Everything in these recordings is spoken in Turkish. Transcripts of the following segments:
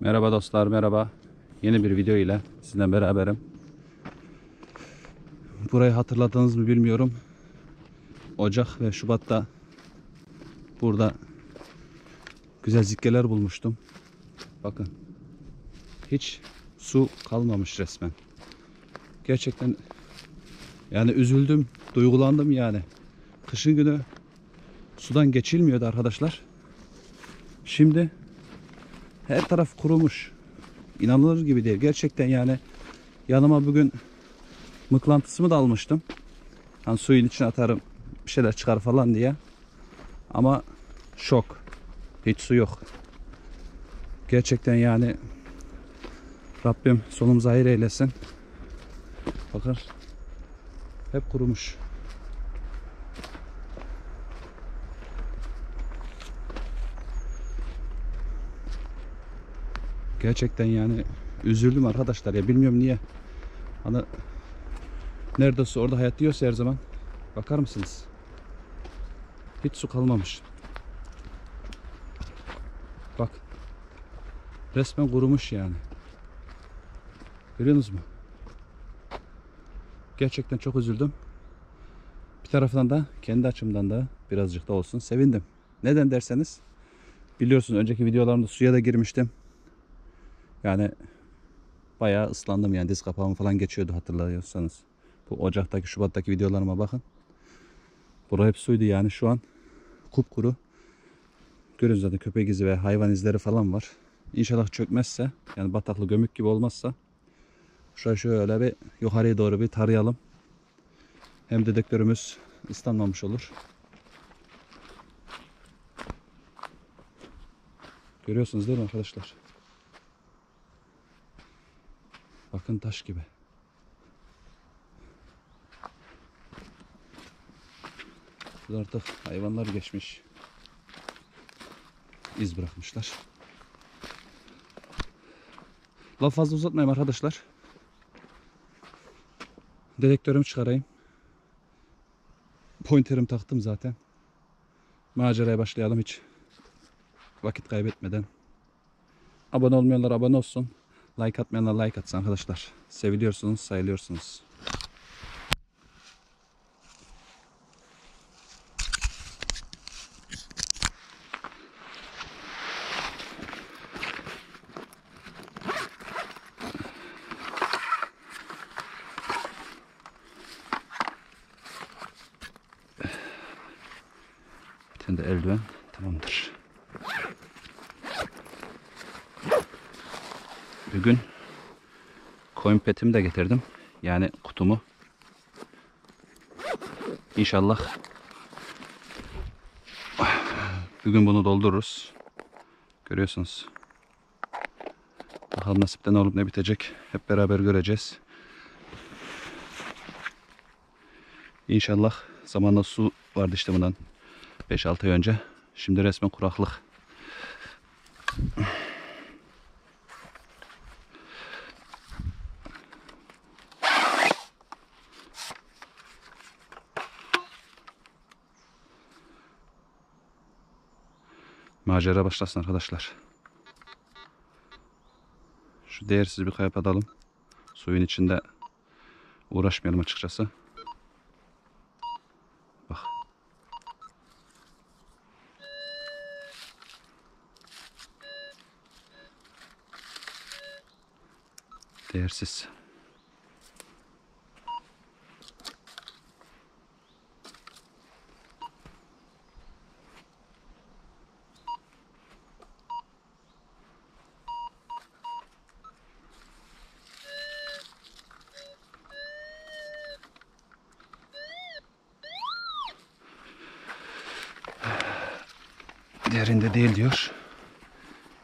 Merhaba dostlar, merhaba. Yeni bir video ile sizinle beraberim. Burayı hatırladınız mı bilmiyorum. Ocak ve Şubat'ta burada güzel zikkeler bulmuştum. Bakın. Hiç su kalmamış resmen. Gerçekten yani üzüldüm, duygulandım yani. Kışın günü sudan geçilmiyordu arkadaşlar. Şimdi her taraf kurumuş. İnanılır gibi değil. Gerçekten yani yanıma bugün mıklantısımı da almıştım. Hani suyun içine atarım bir şeyler çıkar falan diye. Ama şok. Hiç su yok. Gerçekten yani Rabbim sonumuzu hayır eylesin. Bakın. Hep kurumuş. Gerçekten yani üzüldüm arkadaşlar ya, bilmiyorum niye. Hani nerede su orada hayat diyorsa her zaman. Bakar mısınız? Hiç su kalmamış. Bak. Resmen kurumuş yani. Görüyorsunuz mu? Gerçekten çok üzüldüm. Bir taraftan da kendi açımdan da birazcık da olsun sevindim. Neden derseniz, biliyorsunuz önceki videolarımda suya da girmiştim. Yani bayağı ıslandım yani, diz kapağım falan geçiyordu hatırlıyorsanız. Bu Ocak'taki Şubat'taki videolarıma bakın. Burası hep suydu yani, şu an kupkuru. Görüyorsunuz zaten köpek izi ve hayvan izleri falan var. İnşallah çökmezse yani, bataklı gömük gibi olmazsa şurayı şöyle bir yukarıya doğru bir tarayalım. Hem dedeklerimiz ıslanmamış olur. Görüyorsunuz değil mi arkadaşlar? Bakın taş gibi. Burada artık hayvanlar geçmiş. İz bırakmışlar. Lafı fazla uzatmayayım arkadaşlar. Dedektörümü çıkarayım. Pointerimi taktım zaten. Maceraya başlayalım hiç vakit kaybetmeden. Abone olmayanlar abone olsun. Like atmayanlar like atsın arkadaşlar. Seviliyorsunuz, sayılıyorsunuz. Bir tane de eldiven tamamdır. Bugün koyun petimi de getirdim. Yani kutumu. İnşallah bugün bunu doldururuz. Görüyorsunuz. Bakalım nasipte ne olup ne bitecek. Hep beraber göreceğiz. İnşallah zamanla su vardı işte bundan 5-6 ay önce. Şimdi resmen kuraklık. Macera başlasın arkadaşlar. Şu değersiz bir kayıp atalım. Suyun içinde uğraşmayalım açıkçası. Bak. Değersiz. Derinde değil diyor.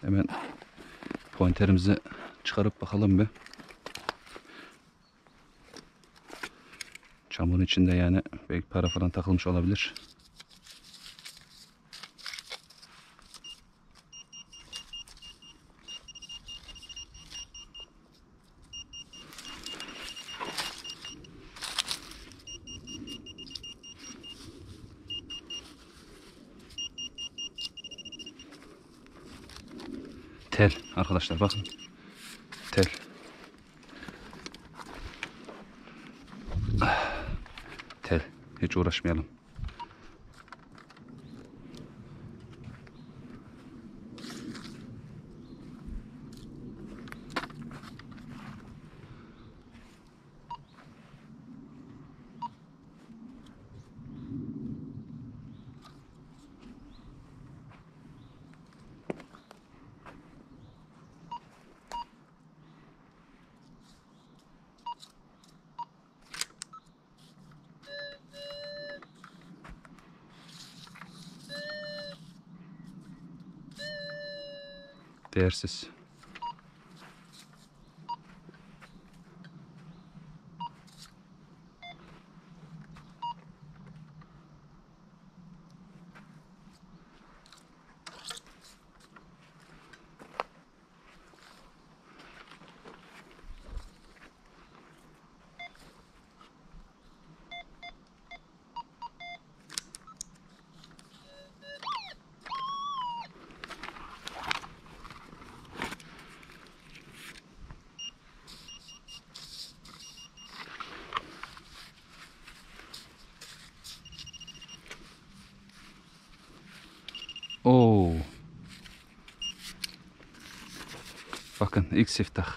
Hemen pointerimizi çıkarıp bakalım bir. Çamurun içinde yani, belki para falan takılmış olabilir. Tel arkadaşlar, bakın. Tel. Tel. Hiç uğraşmayalım. Değersiz. Oo. Bakın ilk siftah.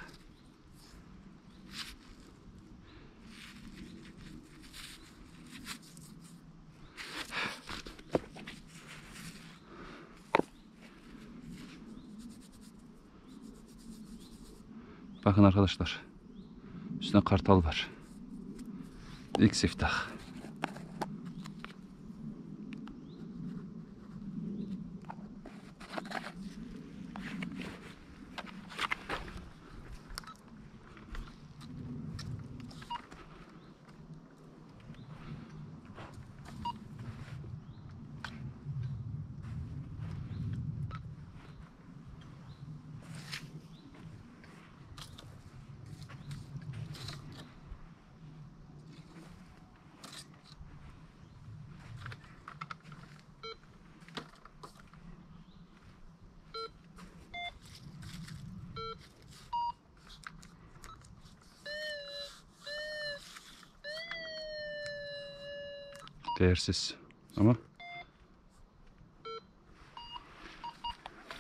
Bakın arkadaşlar. Üstüne kartal var. İlk siftah. Değersiz ama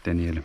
deneyelim.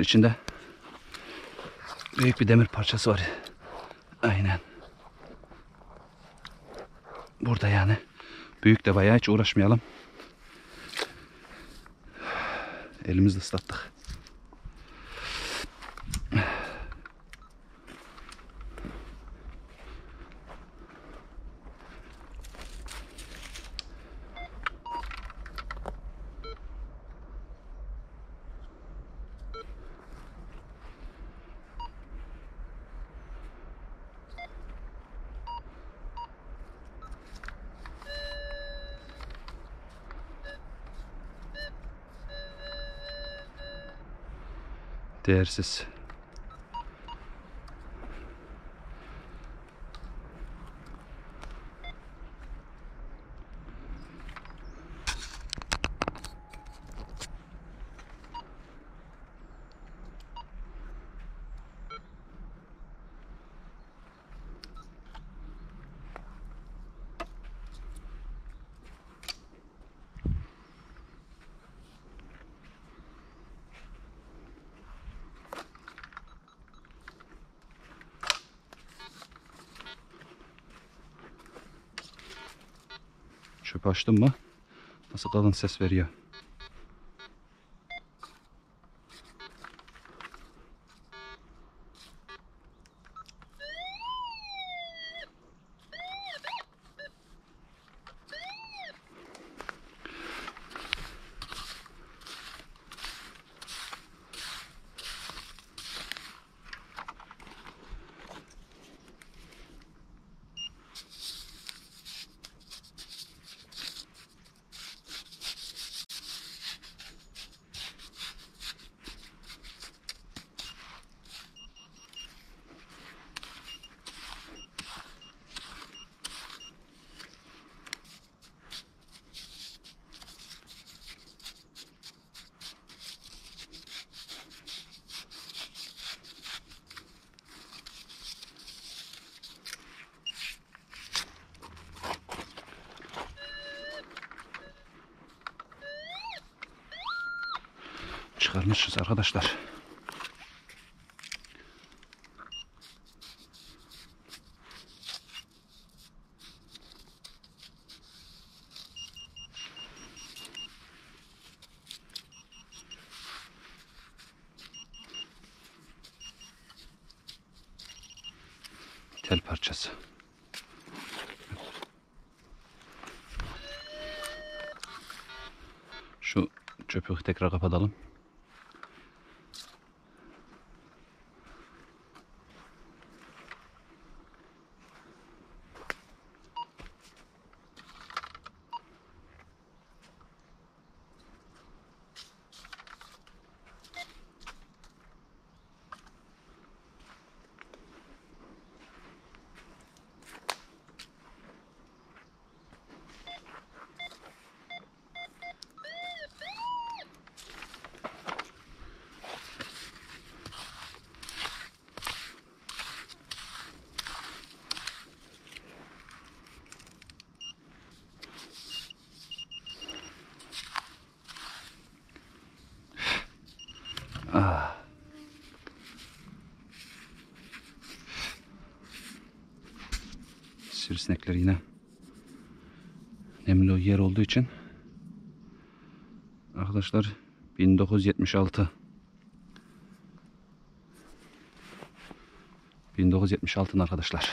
İçinde büyük bir demir parçası var. Aynen. Burada yani. Büyük de bayağı hiç uğraşmayalım. Elimizi ıslattık. Değersiz. Çöp açtım mı? Nasıl kalın ses veriyor. Çıkarmışız arkadaşlar. Tel parçası. Şu çöpü tekrar kapatalım. Sivrisinekler yine nemli yer olduğu için arkadaşlar 1976'ın arkadaşlar.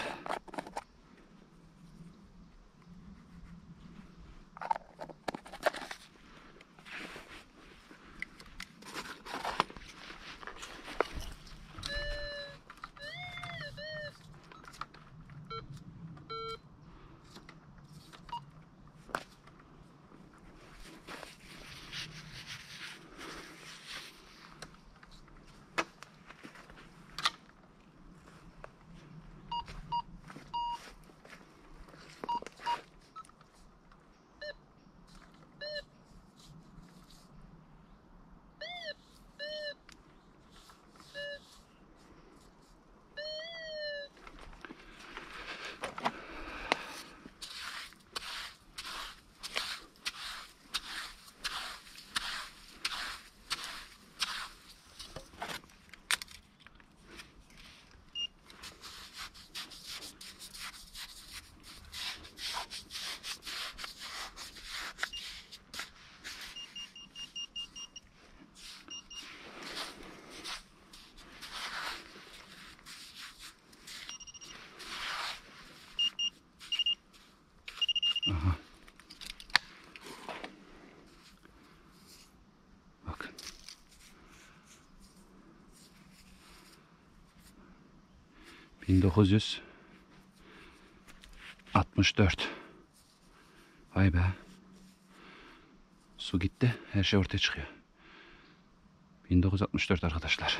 1964. Vay be. Su gitti. Her şey ortaya çıkıyor. 1964 arkadaşlar.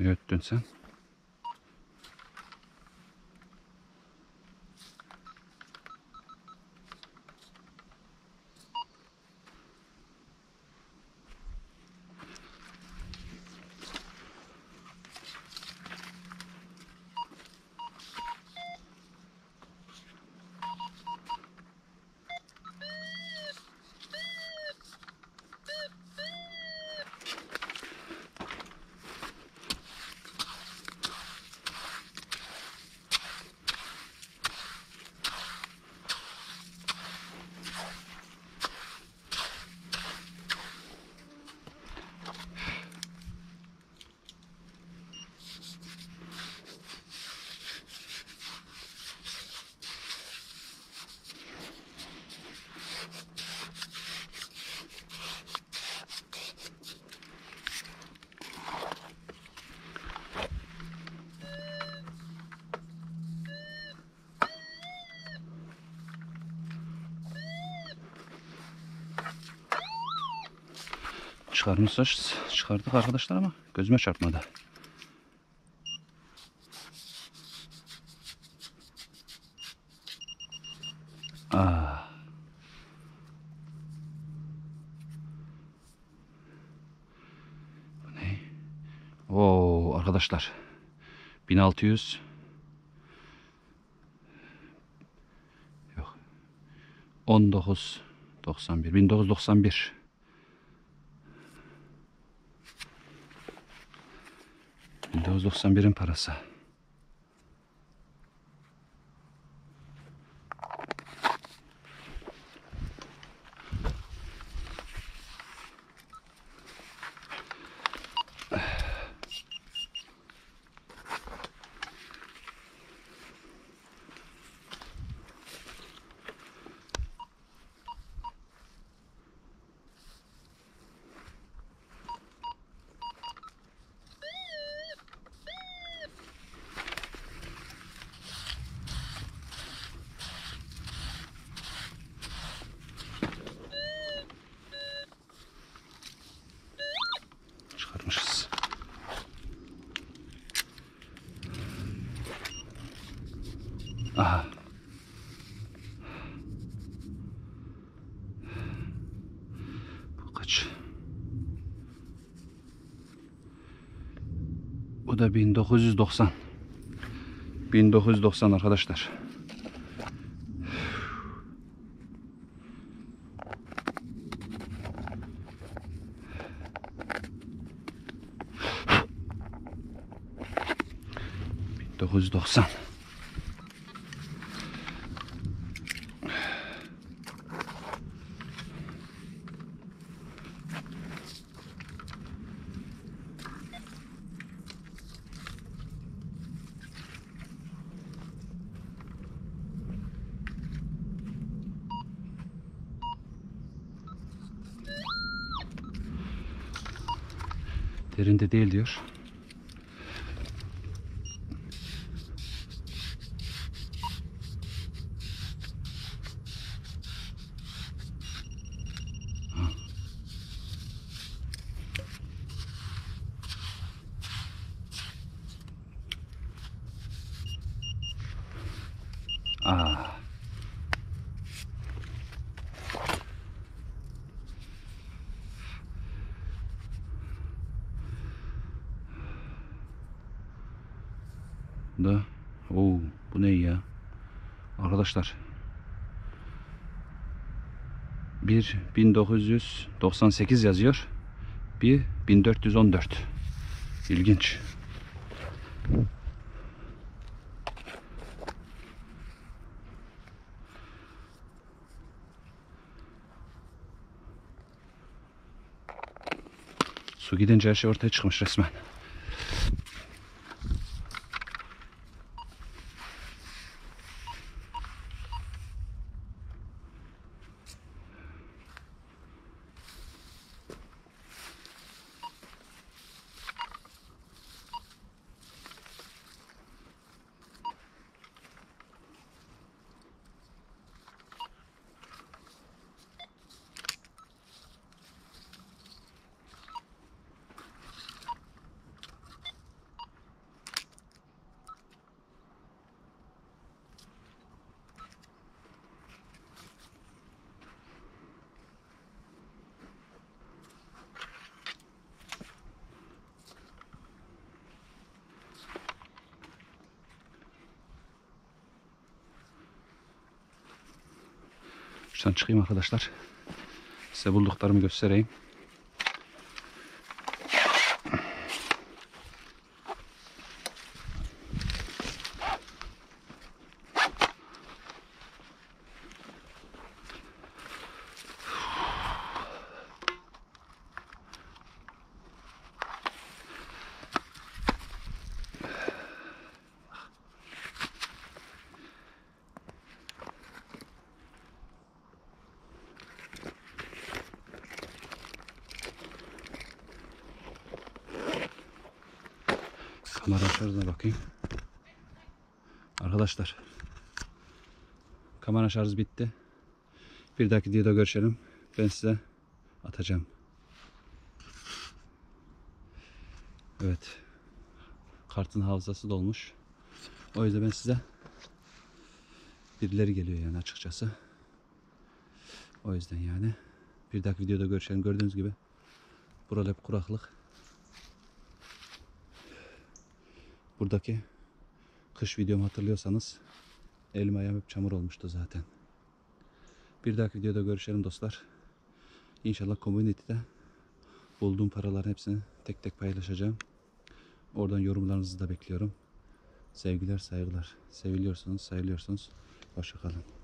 Ne öttün sen? Çıkarmışız, çıkardık arkadaşlar ama gözüme çarpmadı. Aa. Bu ne? Oo arkadaşlar. 1600. Yok. 1991. %91'in parası. Aha. Bu kaç? Bu da 1990. 1990 arkadaşlar. %90. Derinde değil diyor. Ah. Da. Oo, bu ne ya? Arkadaşlar. 1998 yazıyor. 1414. İlginç. Su gidince her şey ortaya çıkmış resmen. Şuradan çıkayım arkadaşlar. Size bulduklarımı göstereyim. Kamera şarjına bakayım. Arkadaşlar, kamera şarjı bitti. Bir dahaki videoda görüşelim. Ben size atacağım. Evet. Kartın hafızası dolmuş. O yüzden ben size, birileri geliyor yani açıkçası. O yüzden yani bir dahaki videoda görüşelim. Gördüğünüz gibi buralar hep kuraklık. Buradaki kış videomu hatırlıyorsanız elim ayağım hep çamur olmuştu zaten. Bir dahaki videoda görüşelim dostlar. İnşallah community'de bulduğum paraların hepsini tek tek paylaşacağım. Oradan yorumlarınızı da bekliyorum. Sevgiler, saygılar. Seviliyorsunuz, sayılıyorsunuz. Hoşça kalın.